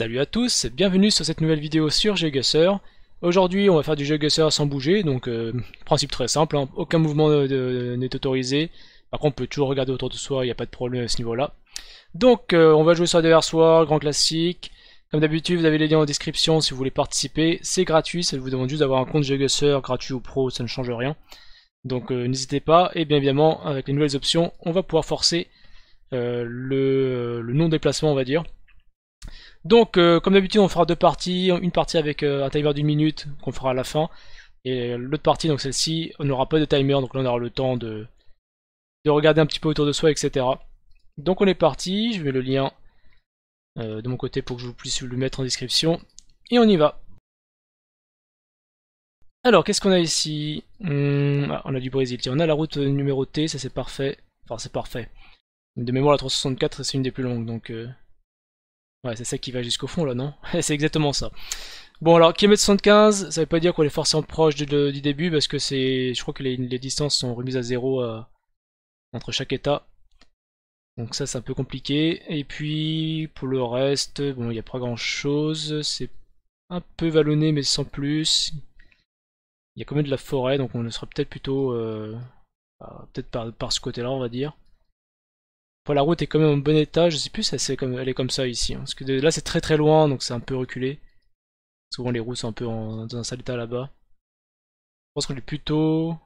Salut à tous, bienvenue sur cette nouvelle vidéo sur GeoGuessr. Aujourd'hui on va faire du GeoGuessr sans bouger, donc principe très simple, hein, aucun mouvement n'est autorisé. Par contre on peut toujours regarder autour de soi, il n'y a pas de problème à ce niveau là. Donc on va jouer sur A Diverse World, grand classique. Comme d'habitude vous avez les liens en description si vous voulez participer, c'est gratuit, ça vous demande juste d'avoir un compte GeoGuessr, gratuit ou pro, ça ne change rien. Donc n'hésitez pas, et bien évidemment avec les nouvelles options on va pouvoir forcer le non-déplacement on va dire. Donc comme d'habitude on fera deux parties, une partie avec un timer d'une minute qu'on fera à la fin, et l'autre partie, donc celle-ci, on n'aura pas de timer, donc là on aura le temps de regarder un petit peu autour de soi, etc. Donc on est parti, je mets le lien de mon côté pour que je puisse le mettre en description, et on y va. Alors qu'est-ce qu'on a ici? On a du Brésil, tiens, on a la route numérotée, ça c'est parfait, enfin c'est parfait. De mémoire la 364 c'est une des plus longues, donc... Ouais, c'est ça qui va jusqu'au fond là, non? C'est exactement ça. Bon alors, km75, ça veut pas dire qu'on est forcément proche du début, parce que c'est, je crois que les distances sont remises à zéro entre chaque état. Donc ça c'est un peu compliqué. Et puis pour le reste, bon il n'y a pas grand chose. C'est un peu vallonné mais sans plus. Il y a quand même de la forêt, donc on sera peut-être plutôt peut-être par ce côté là on va dire. La route est quand même en bon état, je sais plus si elle est comme ça ici, hein. Parce que là c'est très loin, donc c'est un peu reculé. Souvent les routes sont un peu dans un sale état là-bas. Je pense qu'on est plutôt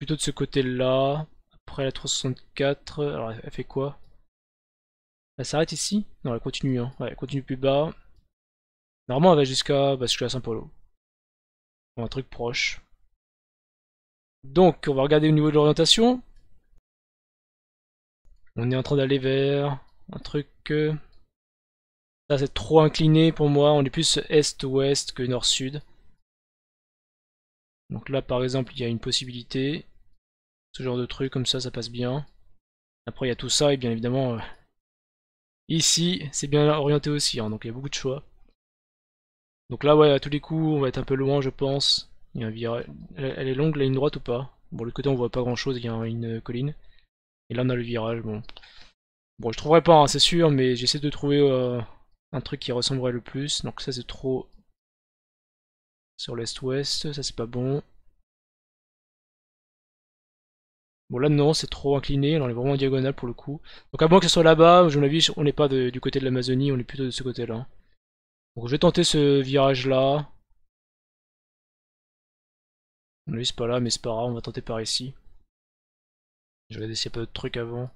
de ce côté là. Après la 364, alors elle fait quoi? Elle s'arrête ici? Non, elle continue, hein. Ouais, elle continue plus bas. Normalement elle va jusqu'à Saint-Paulo. Un truc proche. Donc on va regarder au niveau de l'orientation. On est en train d'aller vers un truc... Ça c'est trop incliné pour moi, on est plus est-ouest que nord-sud. Donc là par exemple il y a une possibilité. Ce genre de truc comme ça, ça passe bien. Après il y a tout ça et bien évidemment... Ici c'est bien orienté aussi, hein, donc il y a beaucoup de choix. Donc là ouais, à tous les coups on va être un peu loin je pense. Il y a un virage... Elle est longue la ligne droite ou pas? Bon de l'autre côté on voit pas grand chose, il y a une colline. Et là on a le virage, bon je trouverai pas hein, c'est sûr, mais j'essaie de trouver un truc qui ressemblerait le plus. Donc ça c'est trop sur l'est-ouest, ça c'est pas bon. Bon là non, c'est trop incliné, alors on est vraiment en diagonale pour le coup. Donc à moins que ce soit là-bas, je me l'avise, on n'est pas du côté de l'Amazonie, on est plutôt de ce côté là. Donc je vais tenter ce virage là. On ne vise pas là, mais c'est pas grave, on va tenter par ici. Je vais essayer pas d'autres trucs avant.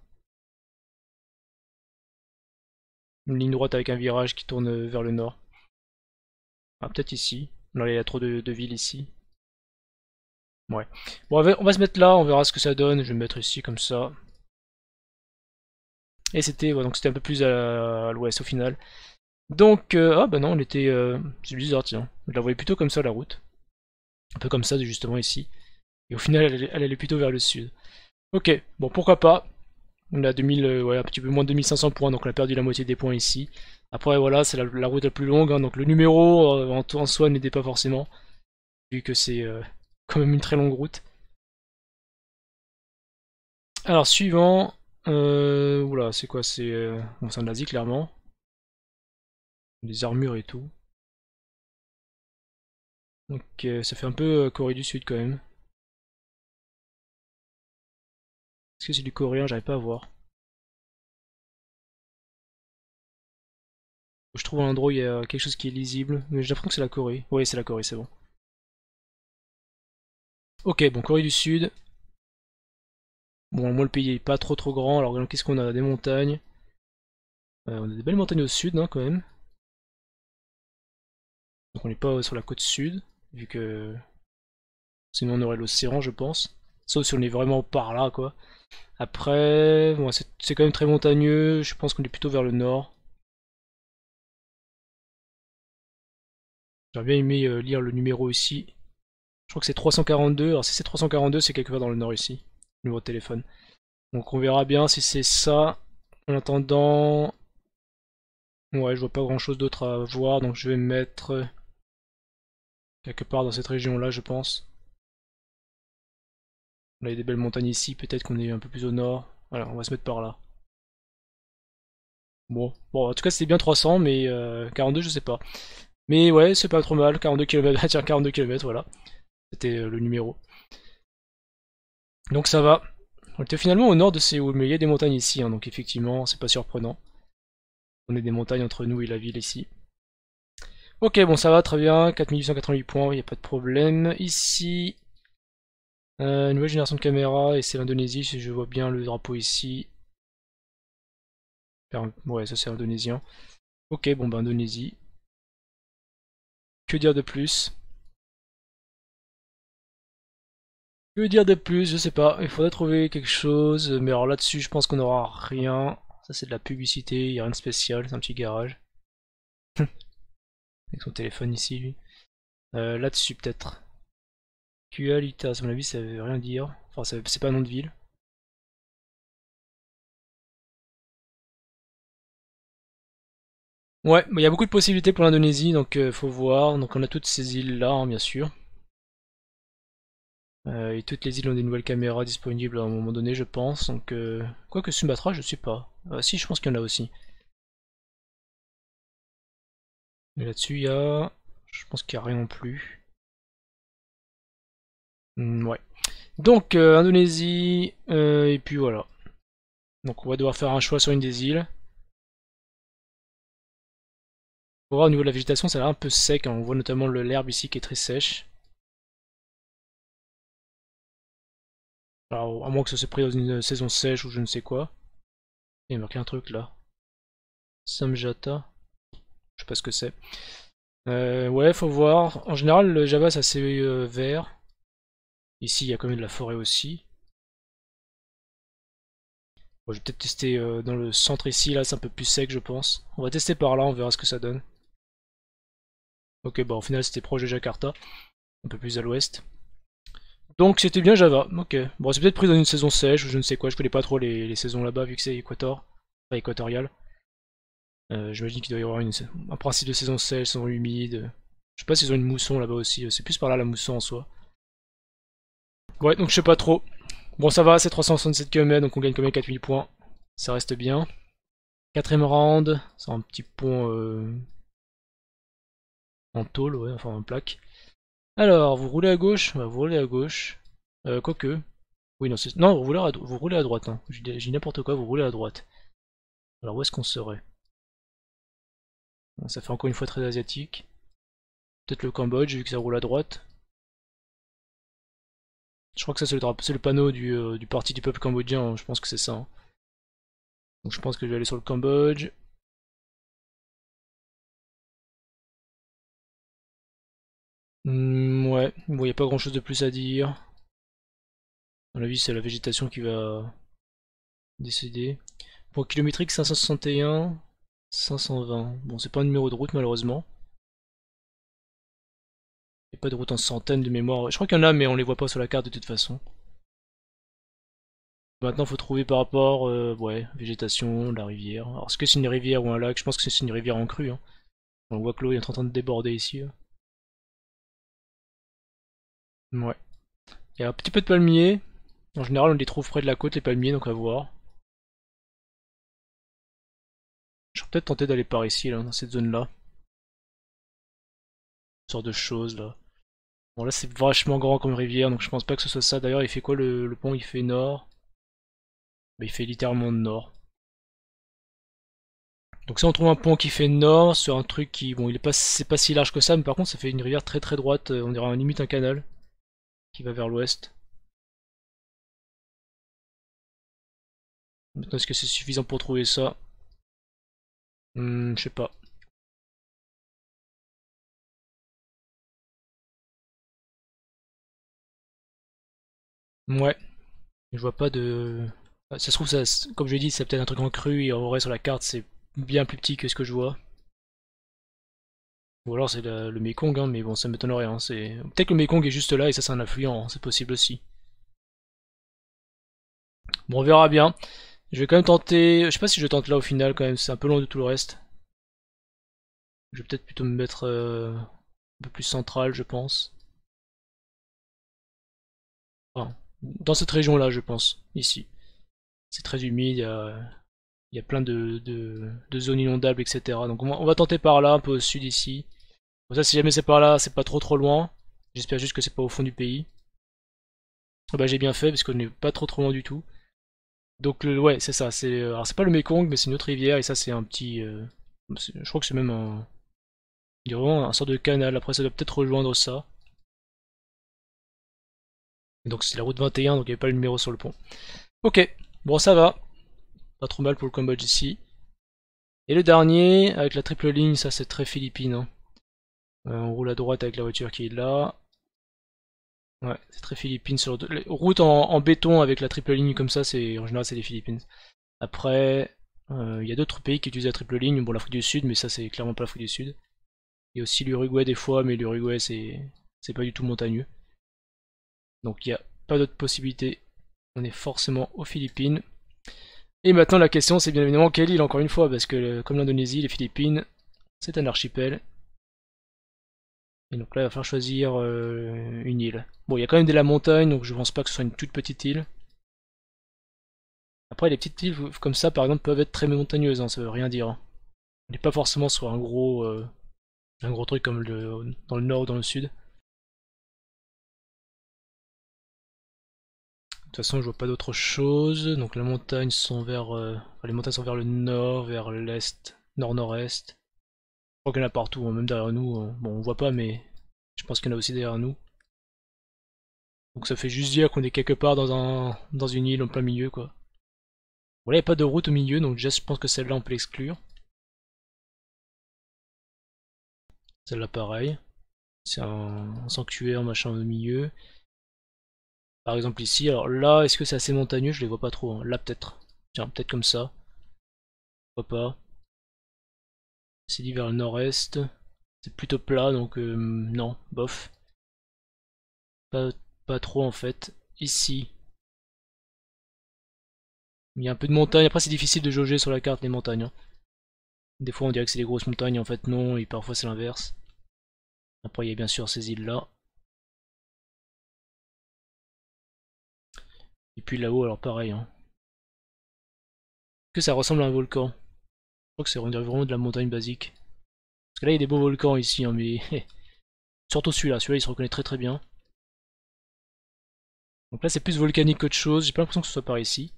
Une ligne droite avec un virage qui tourne vers le nord. Ah, peut-être ici. Non, il y a trop de villes ici. Ouais. Bon, on va se mettre là, on verra ce que ça donne. Je vais me mettre ici comme ça. Et c'était ouais, donc c'était un peu plus à l'ouest au final. Donc, ah bah non, on était... c'est bizarre, tiens. Je la voyais plutôt comme ça, la route. Un peu comme ça, justement, ici. Et au final, elle allait plutôt vers le sud. Ok, bon pourquoi pas, on a 2000, ouais, un petit peu moins de 2500 points, donc on a perdu la moitié des points ici. Après voilà, c'est la route la plus longue, hein, donc le numéro en soi n'aidait pas forcément, vu que c'est quand même une très longue route. Alors suivant, oula c'est quoi, c'est bon, c'est en Asie clairement, les armures et tout. Donc ça fait un peu Corée du Sud quand même. Est-ce que c'est du coréen? J'arrive pas à voir. Je trouve un endroit où il y a quelque chose qui est lisible, mais j'apprends que c'est la Corée. Oui, c'est la Corée, c'est bon. Ok, bon, Corée du Sud. Bon, moi le pays est pas trop grand, alors qu'est-ce qu'on a? Des montagnes. On a des belles montagnes au sud, hein, quand même. Donc on n'est pas sur la côte sud, vu que... Sinon on aurait l'océan, je pense. Sauf si on est vraiment par là, quoi. Après, bon, c'est quand même très montagneux, je pense qu'on est plutôt vers le nord. J'aurais bien aimé lire le numéro ici. Je crois que c'est 342, alors si c'est 342, c'est quelque part dans le nord ici, le numéro de téléphone. Donc on verra bien si c'est ça. En attendant... Ouais, je vois pas grand chose d'autre à voir, donc je vais me mettre... quelque part dans cette région-là, je pense. On a des belles montagnes ici, peut-être qu'on est un peu plus au nord. Voilà, on va se mettre par là. Bon, en tout cas c'était bien 300, mais 42 je sais pas. Mais ouais, c'est pas trop mal, 42 km, tiens 42 km, voilà. C'était le numéro. Donc ça va. On était finalement au nord de Séoul, mais il y a des montagnes ici, hein, donc effectivement c'est pas surprenant. On est des montagnes entre nous et la ville ici. Ok, bon ça va, très bien, 4888 points, il n'y a pas de problème. Ici, nouvelle génération de caméras, et c'est l'Indonésie, si je vois bien le drapeau ici. Ouais, ça c'est indonésien. Ok, bon bah Indonésie. Que dire de plus? Que dire de plus? Je sais pas, il faudrait trouver quelque chose, mais alors là-dessus je pense qu'on n'aura rien. Ça c'est de la publicité, il n'y a rien de spécial, c'est un petit garage. Avec son téléphone ici, lui. Là-dessus, peut-être. Kualita, à mon avis, ça veut rien dire. Enfin, c'est pas un nom de ville. Ouais, il y a beaucoup de possibilités pour l'Indonésie, donc faut voir. Donc on a toutes ces îles-là, hein, bien sûr. Et toutes les îles ont des nouvelles caméras disponibles à un moment donné, je pense. Donc, quoique Sumatra, je sais pas. Si, je pense qu'il y en a aussi. Mais là-dessus, il y a... Je pense qu'il n'y a rien non plus. Ouais. Donc, Indonésie, et puis voilà. Donc, on va devoir faire un choix sur une des îles. On va voir au niveau de la végétation, ça a l'air un peu sec. Hein. On voit notamment l'herbe ici qui est très sèche. Alors, à moins que ça se pris dans une saison sèche ou je ne sais quoi. Il y a marqué un truc là. Samjata. Je sais pas ce que c'est. Ouais, faut voir. En général, le Java, c'est assez vert. Ici, il y a quand même de la forêt aussi. Bon, je vais peut-être tester dans le centre ici. Là, c'est un peu plus sec, je pense. On va tester par là, on verra ce que ça donne. Ok, bon, au final, c'était proche de Jakarta. Un peu plus à l'ouest. Donc, c'était bien Java. Ok. Bon, c'est peut-être pris dans une saison sèche ou je ne sais quoi. Je connais pas trop les saisons là-bas, vu que c'est équatorial. J'imagine qu'il doit y avoir un principe de saison sèche, saison humide. Je sais pas s'ils ont une mousson là-bas aussi, c'est plus par là la mousson en soi. Ouais, donc je sais pas trop. Bon, ça va, c'est 367 km, donc on gagne quand même 4000 points. Ça reste bien. 4ème round, c'est un petit pont en tôle, ouais, enfin en plaque. Alors, vous roulez à gauche, bah, vous roulez à gauche. Quoique. Oui, non, c'est... Non, vous roulez à droite, hein. J'ai dit n'importe quoi, vous roulez à droite. Alors, où est-ce qu'on serait? Ça fait encore une fois très asiatique. Peut-être le Cambodge, vu que ça roule à droite. Je crois que ça c'est le panneau du parti du peuple cambodgien, hein. Je pense que c'est ça. Hein. Donc je pense que je vais aller sur le Cambodge. Ouais, bon, il n'y a pas grand chose de plus à dire. À mon avis, c'est la végétation qui va décider. Pour kilométrique 561. 520. Bon, c'est pas un numéro de route malheureusement. Il n'y a pas de route en centaines de mémoire. Je crois qu'il y en a, mais on les voit pas sur la carte de toute façon. Maintenant, faut trouver par rapport, ouais, végétation, la rivière. Alors, est-ce que c'est une rivière ou un lac? Je pense que c'est une rivière en crue. Hein. On voit que l'eau est en train de déborder ici. Hein. Ouais. Il y a un petit peu de palmiers. En général, on les trouve près de la côte, les palmiers, donc à voir. Je vais peut-être tenter d'aller par ici, là, dans cette zone-là. Une sorte de choses, là. Bon, là, c'est vachement grand comme rivière, donc je pense pas que ce soit ça. D'ailleurs, il fait quoi, le pont? Il fait nord. Mais il fait littéralement nord. Donc si on trouve un pont qui fait nord, sur un truc qui... Bon, c'est pas si large que ça, mais par contre, ça fait une rivière très très droite. On dirait limite un canal qui va vers l'ouest. Maintenant, est-ce que c'est suffisant pour trouver ça? Je sais pas. Ouais. Je vois pas de... Ah, ça se trouve, ça, comme je l'ai dit, c'est peut-être un truc en cru et en vrai sur la carte c'est bien plus petit que ce que je vois. Ou alors c'est le Mekong, hein, mais bon ça m'étonnerait. Hein, peut-être que le Mekong est juste là et ça c'est un affluent, hein, c'est possible aussi. Bon, on verra bien. Je vais quand même tenter, je sais pas si je tente là au final quand même, c'est un peu loin de tout le reste. Je vais peut-être plutôt me mettre un peu plus central, je pense. Enfin, dans cette région là, je pense, ici. C'est très humide, il y a Il y a plein de zones inondables, etc. Donc on va tenter par là, un peu au sud ici. Bon, ça, si jamais c'est par là, c'est pas trop loin. J'espère juste que c'est pas au fond du pays. Bah, j'ai bien fait parce qu'on n'est pas trop loin du tout. Donc ouais, c'est ça. Alors c'est pas le Mekong, mais c'est une autre rivière et ça c'est un petit. Je crois que c'est même un. Il y a vraiment un sort de canal. Après ça doit peut-être rejoindre ça. Donc c'est la route 21, donc il n'y avait pas le numéro sur le pont. Ok, bon ça va. Pas trop mal pour le Cambodge ici. Et le dernier, avec la triple ligne, ça c'est très Philippines. Hein. On roule à droite avec la voiture qui est là. Ouais, c'est très Philippines. Sur les routes en béton avec la triple ligne comme ça, en général c'est les Philippines. Après, il y a d'autres pays qui utilisent la triple ligne. Bon, l'Afrique du Sud, mais ça c'est clairement pas l'Afrique du Sud. Il y a aussi l'Uruguay des fois, mais l'Uruguay c'est pas du tout montagneux. Donc il n'y a pas d'autre possibilité, on est forcément aux Philippines. Et maintenant la question c'est bien évidemment quelle île encore une fois, parce que comme l'Indonésie, les Philippines, c'est un archipel. Et donc là il va falloir choisir une île. Bon il y a quand même de la montagne, donc je pense pas que ce soit une toute petite île. Après les petites îles comme ça par exemple peuvent être très montagneuses, hein, ça veut rien dire. On n'est pas forcément sur un gros truc comme dans le nord ou dans le sud. De toute façon, je vois pas d'autre chose. Donc les montagnes sont vers le nord, vers l'est, nord-nord-est. Je crois qu'il y en a partout, hein, même derrière nous. Bon, on voit pas, mais je pense qu'il y en a aussi derrière nous. Donc ça fait juste dire qu'on est quelque part dans une île en plein milieu, quoi. Bon, là, il n'y a pas de route au milieu, donc déjà, je pense que celle-là, on peut l'exclure. Celle-là, pareil. C'est un sanctuaire, machin, au milieu. Par exemple ici, alors là, est-ce que c'est assez montagneux? Je les vois pas trop, hein. Là peut-être, tiens, peut-être comme ça, pourquoi pas. C'est dit vers le nord-est, c'est plutôt plat, donc non, bof. Pas trop en fait, ici. Il y a un peu de montagne, après c'est difficile de jauger sur la carte les montagnes. Hein. Des fois on dirait que c'est des grosses montagnes, en fait non, et parfois c'est l'inverse. Après il y a bien sûr ces îles-là. Et puis là-haut, alors pareil. Hein. Est-ce que ça ressemble à un volcan? Je crois que c'est vraiment de la montagne basique. Parce que là, il y a des beaux volcans ici, hein, mais surtout celui-là, il se reconnaît très bien. Donc là, c'est plus volcanique qu'autre chose. J'ai pas l'impression que ce soit par ici.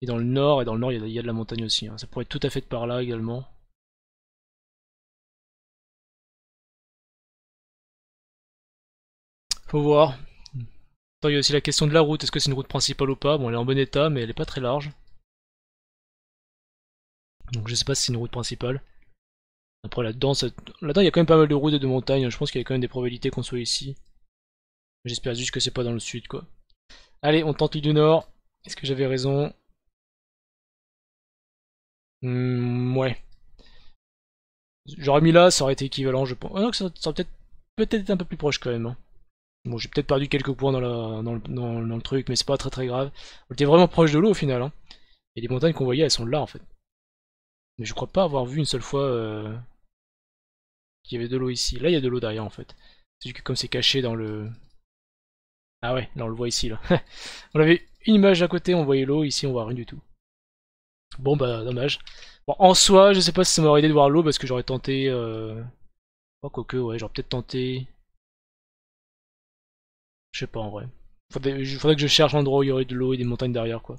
Et dans le nord, il y a de la montagne aussi. Hein. Ça pourrait être tout à fait de par là également. Faut voir. Il y a aussi la question de la route, est-ce que c'est une route principale ou pas? Bon, elle est en bon état, mais elle n'est pas très large. Donc je sais pas si c'est une route principale. Après là-dedans, il y a quand même pas mal de routes et de montagnes, je pense qu'il y a quand même des probabilités qu'on soit ici. J'espère juste que c'est pas dans le sud, quoi. Allez, on tente l'île du Nord. Est-ce que j'avais raison? Ouais. J'aurais mis là, ça aurait été équivalent, je pense. Ah non, ça aurait peut-être un peu plus proche quand même. Hein. Bon, j'ai peut-être perdu quelques points dans le truc, mais c'est pas très grave. On était vraiment proche de l'eau au final. Hein. Et les montagnes qu'on voyait, elles sont là en fait. Mais je crois pas avoir vu une seule fois qu'il y avait de l'eau ici. Là, il y a de l'eau derrière en fait. C'est juste que comme c'est caché dans le. Ah ouais, là on le voit ici là. On avait une image à côté, on voyait l'eau, ici on voit rien du tout. Bon bah dommage. Bon, en soi, je sais pas si ça m'aurait aidé de voir l'eau parce que j'aurais tenté. Oh, quoique, ouais, j'aurais peut-être tenté. Je sais pas en vrai. Faudrait que je cherche un endroit où il y aurait de l'eau et des montagnes derrière quoi.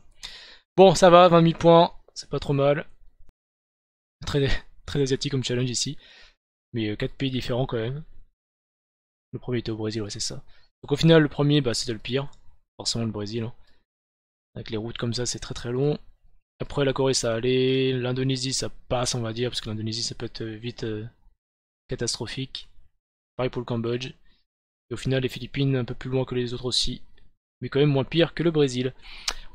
Bon ça va, 20 000 points, c'est pas trop mal. Très asiatique comme challenge ici. Mais 4 pays différents quand même. Le premier était au Brésil, ouais c'est ça. Donc au final le premier bah c'était le pire. Forcément le Brésil. Hein. Avec les routes comme ça c'est très long. Après la Corée ça allait, l'Indonésie ça passe on va dire, parce que l'Indonésie ça peut être vite catastrophique. Pareil pour le Cambodge. Au final les Philippines un peu plus loin que les autres aussi, mais quand même moins pire que le Brésil.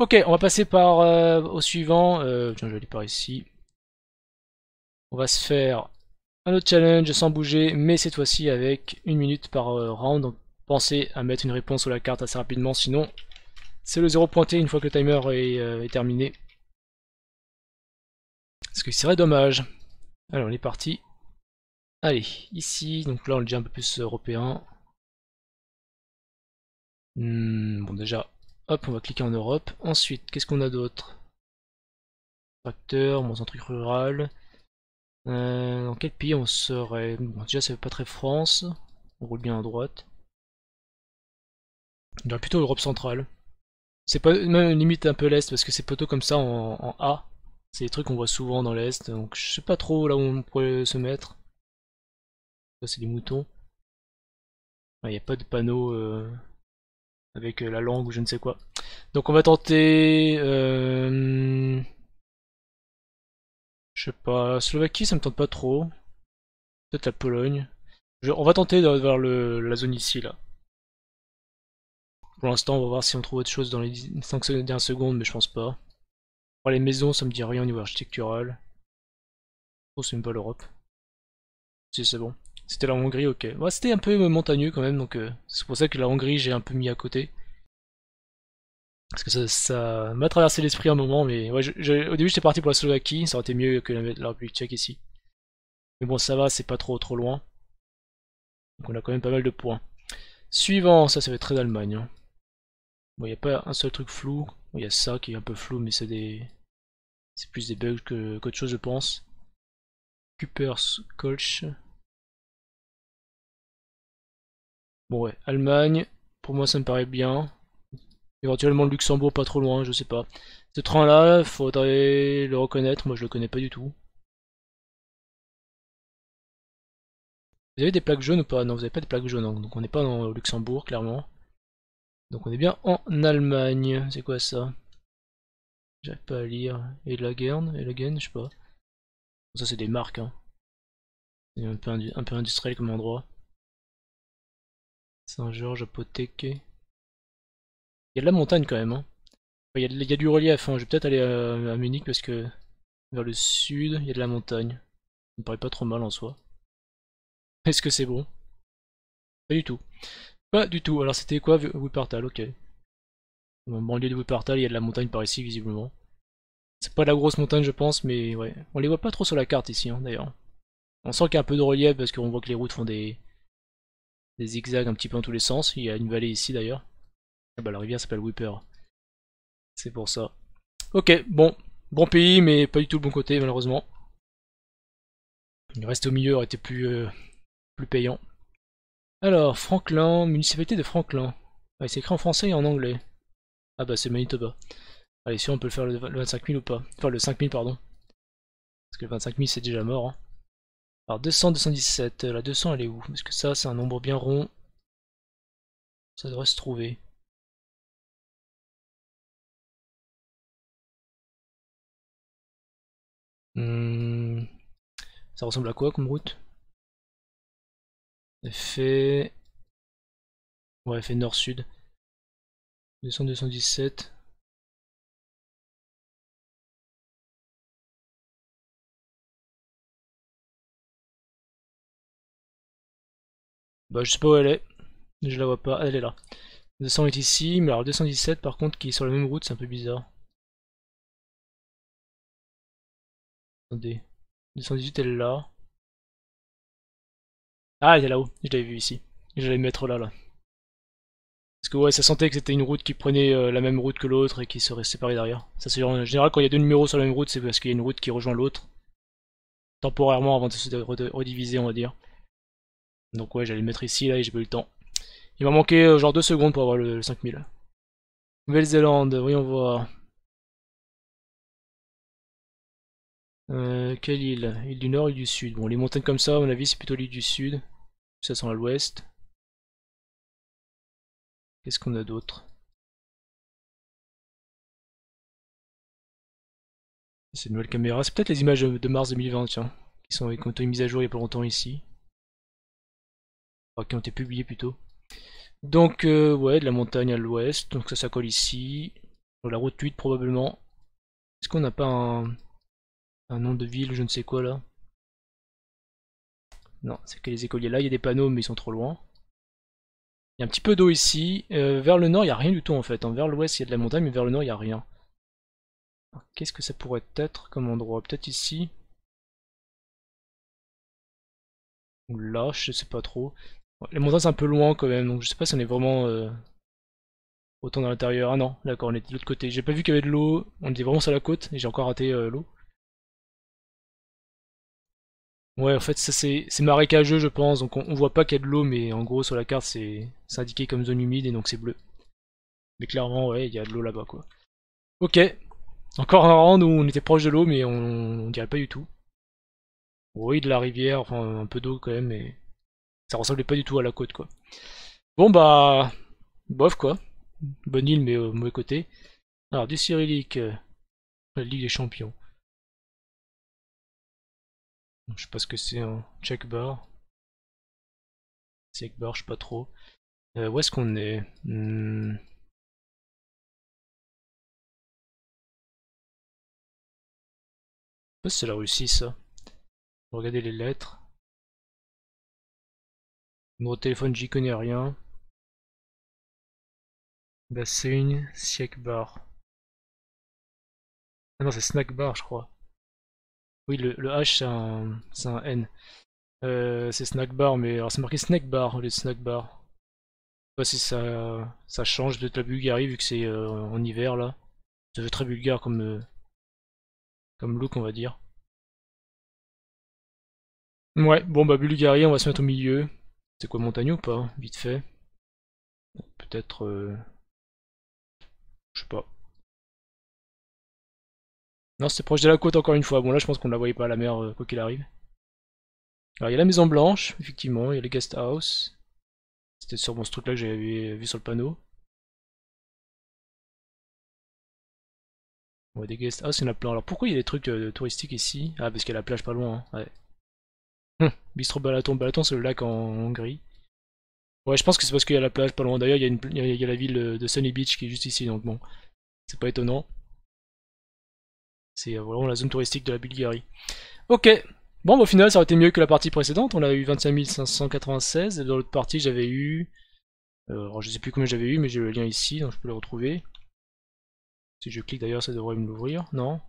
Ok, on va passer par au suivant. Tiens, je vais aller par ici. On va se faire un autre challenge sans bouger, mais cette fois-ci avec 1 minute par round. Donc pensez à mettre une réponse sur la carte assez rapidement, sinon c'est le zéro pointé une fois que le timer est terminé. Ce qui serait dommage. Alors on est parti. Allez, ici, donc là on est déjà un peu plus européen. Bon déjà, hop, on va cliquer en Europe. Ensuite, qu'est-ce qu'on a d'autre? tracteur, moins un truc rural. Dans quel pays on serait? Bon, déjà ça fait pas très France, on roule bien à droite. On dirait plutôt Europe centrale. C'est pas même limite un peu l'Est parce que c'est plutôt comme ça en A. C'est des trucs qu'on voit souvent dans l'Est, donc je sais pas trop là où on pourrait se mettre. Ça c'est des moutons. Il n'y a pas de panneau avec la langue ou je ne sais quoi. Donc on va tenter... je sais pas, Slovaquie ça me tente pas trop. Peut-être la Pologne. On va tenter vers la zone ici là. Pour l'instant on va voir si on trouve autre chose dans les 5 dernières secondes mais je pense pas. Pour les maisons ça me dit rien au niveau architectural. Oh c'est même pas l'Europe. Si c'est bon. C'était la Hongrie, ok. Ouais, c'était un peu montagneux quand même donc c'est pour ça que la Hongrie j'ai un peu mis à côté. Parce que ça m'a traversé l'esprit un moment, mais ouais, au début j'étais parti pour la Slovaquie, ça aurait été mieux que la République tchèque ici. Mais bon, ça va, c'est pas trop loin. Donc on a quand même pas mal de points. Suivant, ça va être très d'Allemagne. Hein. Bon, il n'y a pas un seul truc flou. Il y a ça qui est un peu flou, mais c'est plus des bugs qu'autre chose, je pense. Kupferskolch. Bon, ouais, Allemagne, pour moi ça me paraît bien. Éventuellement le Luxembourg pas trop loin, je sais pas. Ce train là, faudrait le reconnaître, moi je le connais pas du tout. Vous avez des plaques jaunes ou pas? Non, vous avez pas de plaques jaunes, donc on n'est pas dans Luxembourg clairement. Donc on est bien en Allemagne, c'est quoi ça? J'arrive pas à lire. Et la Guerne, je sais pas. Bon, ça c'est des marques, hein. C'est un peu industriel comme endroit. Saint-Georges, Apothèque. Il y a de la montagne quand même, hein. Il y a du relief, hein. Je vais peut-être aller à Munich parce que vers le sud il y a de la montagne. Ça me paraît pas trop mal en soi. Est-ce que c'est bon? Pas du tout. Pas du tout. Alors c'était quoi Wuppertal? Ok. En banlieue de Wuppertal il y a de la montagne par ici visiblement. C'est pas de la grosse montagne je pense mais ouais. On les voit pas trop sur la carte ici hein, d'ailleurs. On sent qu'il y a un peu de relief parce qu'on voit que les routes font des zigzags un petit peu dans tous les sens. Il y a une vallée ici d'ailleurs. Ah bah la rivière s'appelle Wipper. C'est pour ça. Ok, bon pays, mais pas du tout le bon côté malheureusement. Rester au milieu aurait été plus payant. Alors, Franklin, municipalité de Franklin. Ah, c'est écrit en français et en anglais. Ah bah c'est Manitoba. Allez, si on peut le faire le 25 000 ou pas. Enfin le 5 000 pardon. Parce que le 25 000 c'est déjà mort. Hein. Alors 200, 217. La 200 elle est où? Parce que ça c'est un nombre bien rond. Ça devrait se trouver. Ça ressemble à quoi comme route? Elle fait... Ouais, elle fait nord-sud. 200, 217. Bah, je sais pas où elle est. Je la vois pas. Elle est là. 200 est ici, mais alors 217 par contre qui est sur la même route, c'est un peu bizarre. Attendez, 218 elle est là. Ah elle est là-haut, je l'avais vu ici. J'allais me mettre là. Parce que ouais ça sentait que c'était une route qui prenait la même route que l'autre et qui se séparait derrière. Ça c'est en général quand il y a deux numéros sur la même route c'est parce qu'il y a une route qui rejoint l'autre. Temporairement avant de se rediviser on va dire. Donc ouais j'allais le mettre ici là et j'ai pas eu le temps. Il m'a manqué genre 2 secondes pour avoir le 5000. Nouvelle-Zélande, voyons voir. Quelle île? Île du Nord, île du Sud. Bon, les montagnes comme ça, à mon avis, c'est plutôt l'île du Sud. Ça sent à l'Ouest. Qu'est-ce qu'on a d'autre? C'est une nouvelle caméra. C'est peut-être les images de mars 2020, tiens. Qui ont été mises à jour il n'y a pas longtemps ici. Enfin, qui ont été publiées plutôt. Donc, ouais, de la montagne à l'Ouest. Donc ça colle ici. Sur la route 8, probablement. Est-ce qu'on n'a pas un nom de ville, je ne sais quoi là. Non, c'est que les écoliers là, il y a des panneaux mais ils sont trop loin. Il y a un petit peu d'eau ici. Vers le nord, il n'y a rien du tout en fait. Hein. Vers l'ouest, il y a de la montagne, mais vers le nord, il n'y a rien. Qu'est-ce que ça pourrait être comme endroit? Peut-être ici. Ou là, je sais pas trop. Ouais, les montagnes, c'est un peu loin quand même, donc je sais pas si on est vraiment autant dans l'intérieur. Ah non, d'accord, on était de l'autre côté. J'ai pas vu qu'il y avait de l'eau. On était vraiment sur la côte et j'ai encore raté l'eau. Ouais, en fait, c'est marécageux, je pense. Donc, on voit pas qu'il y a de l'eau, mais en gros, sur la carte, c'est indiqué comme zone humide et donc c'est bleu. Mais clairement, ouais, il y a de l'eau là-bas, quoi. Ok. Encore un rang où on était proche de l'eau, mais on dirait pas du tout. Oui, de la rivière, enfin, un peu d'eau quand même, mais ça ressemblait pas du tout à la côte, quoi. Bon, bah. Bof, quoi. Bonne île, mais mauvais côté. Alors, du cyrillique. La Ligue des Champions. Je sais pas ce que c'est, un check bar. Check bar, je sais pas trop. Où est-ce qu'on est, Je sais pas si c'est la Russie, ça. Regardez les lettres. Numéro de téléphone, j'y connais rien. Bassin, check bar. Ah non, c'est snack bar, je crois. Oui, le H, c'est un N. C'est snack bar, mais alors c'est marqué snack bar au lieu de snack bar. Je sais pas si ça change de la Bulgarie vu que c'est en hiver là. Ça fait très bulgare comme look, on va dire. Ouais, bon bah Bulgarie, on va se mettre au milieu. C'est quoi, montagne ou pas? Vite fait. Peut-être. Je sais pas. Non, c'est proche de la côte encore une fois. Bon, là, je pense qu'on ne la voyait pas à la mer, quoi qu'il arrive. Alors, il y a la Maison Blanche, effectivement. Il y a les guest house. C'était sur bon, ce truc-là que j'avais vu sur le panneau. Ouais, des guest house, il y en a plein. Alors, pourquoi il y a des trucs touristiques ici? Ah, parce qu'il y a la plage pas loin. Hein. Ouais. Bistro Balaton. Balaton, c'est le lac en Hongrie. Ouais, je pense que c'est parce qu'il y a la plage pas loin. D'ailleurs, il y a la ville de Sunny Beach qui est juste ici, donc bon, c'est pas étonnant. C'est vraiment la zone touristique de la Bulgarie. Ok. Bon, bah, au final, ça aurait été mieux que la partie précédente. On a eu 25 596. Et dans l'autre partie, j'avais eu... alors, je sais plus combien j'avais eu, mais j'ai le lien ici, donc je peux le retrouver. Si je clique d'ailleurs, ça devrait me l'ouvrir. Non.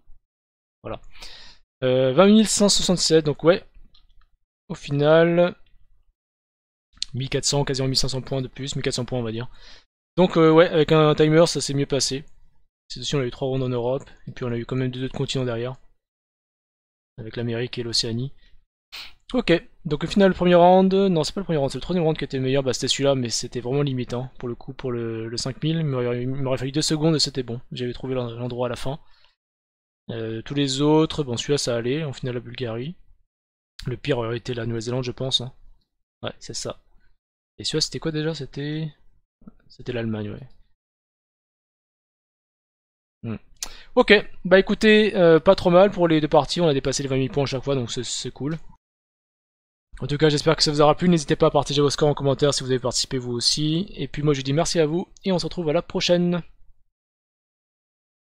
Voilà. 20 167, donc ouais. Au final... 1400, quasiment 1500 points de plus. 1400 points, on va dire. Donc, ouais, avec un timer, ça s'est mieux passé. C'est aussi, on a eu 3 rondes en Europe, et puis on a eu quand même 2 autres continents derrière, avec l'Amérique et l'Océanie. Ok, donc au final, le premier round, non, c'est pas le premier round, c'est le troisième round qui était meilleur, bah c'était celui-là, mais c'était vraiment limitant, pour le coup, pour le 5000, il m'aurait fallu 2 secondes et c'était bon, j'avais trouvé l'endroit à la fin. Tous les autres, bon, celui-là, ça allait, en finale, la Bulgarie. Le pire aurait été la Nouvelle-Zélande, je pense, hein. Ouais, c'est ça. Et celui-là, c'était quoi déjà? C'était l'Allemagne, ouais. Ok, bah écoutez, pas trop mal pour les deux parties, on a dépassé les 20 000 points à chaque fois, donc c'est cool. En tout cas, j'espère que ça vous aura plu, n'hésitez pas à partager vos scores en commentaire si vous avez participé vous aussi. Et puis moi je vous dis merci à vous, et on se retrouve à la prochaine.